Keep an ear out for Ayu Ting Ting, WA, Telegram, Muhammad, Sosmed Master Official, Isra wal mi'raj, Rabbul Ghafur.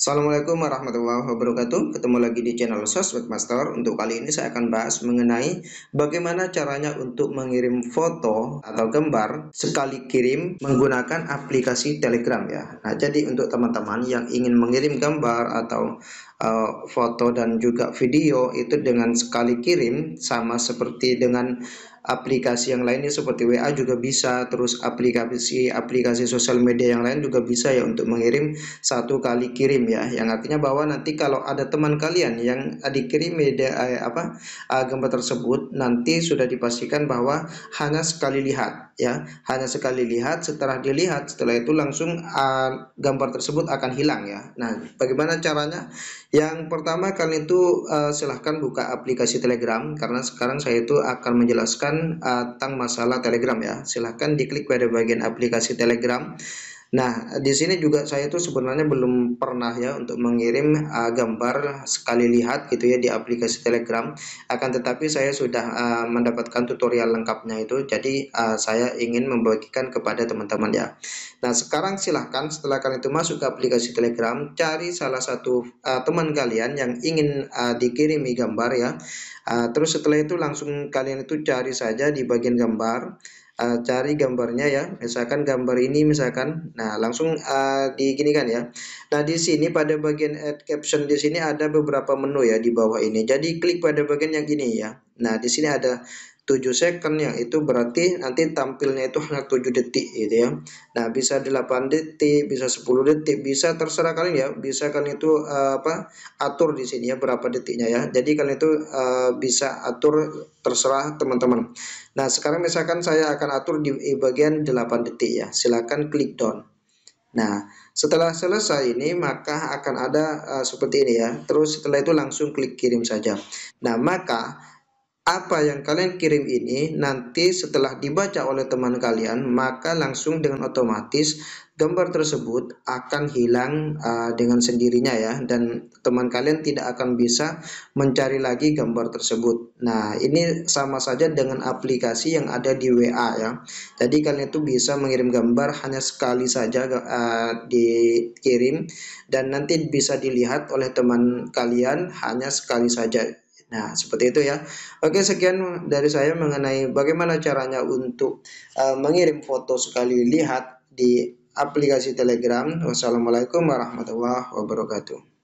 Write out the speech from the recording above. Assalamualaikum warahmatullahi wabarakatuh. Ketemu lagi di channel Sosmed Master. Untuk kali ini saya akan bahas mengenai bagaimana caranya untuk mengirim foto atau gambar sekali kirim menggunakan aplikasi Telegram ya. Nah, jadi untuk teman-teman yang ingin mengirim gambar atau foto dan juga video itu dengan sekali kirim, sama seperti dengan aplikasi yang lainnya seperti WA juga bisa, terus aplikasi sosial media yang lain juga bisa ya untuk mengirim satu kali kirim ya, yang artinya bahwa nanti kalau ada teman kalian yang dikirim gambar tersebut, nanti sudah dipastikan bahwa hanya sekali lihat ya, hanya sekali lihat. Setelah dilihat, setelah itu langsung gambar tersebut akan hilang ya. Nah, bagaimana caranya? Yang pertama, kalian itu silahkan buka aplikasi Telegram, karena sekarang saya itu akan menjelaskan tentang masalah Telegram ya. Silahkan diklik pada bagian aplikasi Telegram. Nah, di sini juga saya itu sebenarnya belum pernah ya untuk mengirim gambar sekali lihat gitu ya di aplikasi Telegram. Akan tetapi saya sudah mendapatkan tutorial lengkapnya itu. Jadi saya ingin membagikan kepada teman-teman ya. Nah, sekarang silahkan setelah kalian itu masuk ke aplikasi Telegram, cari salah satu teman kalian yang ingin dikirimi gambar ya. Terus setelah itu langsung kalian itu cari saja di bagian gambar. Cari gambarnya ya, misalkan gambar ini misalkan. Nah, langsung diginikan ya. Nah, di sini pada bagian add caption di sini ada beberapa menu ya di bawah ini. Jadi klik pada bagian yang ini ya. Nah, di sini ada 7 second yang itu berarti nanti tampilnya itu hanya 7 detik gitu ya. Nah, bisa 8 detik, bisa 10 detik, bisa terserah kalian ya. Bisa kalian itu atur di sini ya berapa detiknya ya. Jadi kalian itu bisa atur terserah teman-teman. Nah, sekarang misalkan saya akan atur di bagian 8 detik ya. Silakan klik down. Nah, setelah selesai ini maka akan ada seperti ini ya. Terus setelah itu langsung klik kirim saja. Nah, maka apa yang kalian kirim ini nanti setelah dibaca oleh teman kalian, maka langsung dengan otomatis gambar tersebut akan hilang dengan sendirinya ya, dan teman kalian tidak akan bisa mencari lagi gambar tersebut. Nah, ini sama saja dengan aplikasi yang ada di WA ya. Jadi kalian itu bisa mengirim gambar hanya sekali saja dikirim, dan nanti bisa dilihat oleh teman kalian hanya sekali saja. Nah, seperti itu ya. Oke, sekian dari saya mengenai bagaimana caranya untuk mengirim foto sekali lihat di aplikasi Telegram. Wassalamualaikum warahmatullahi wabarakatuh.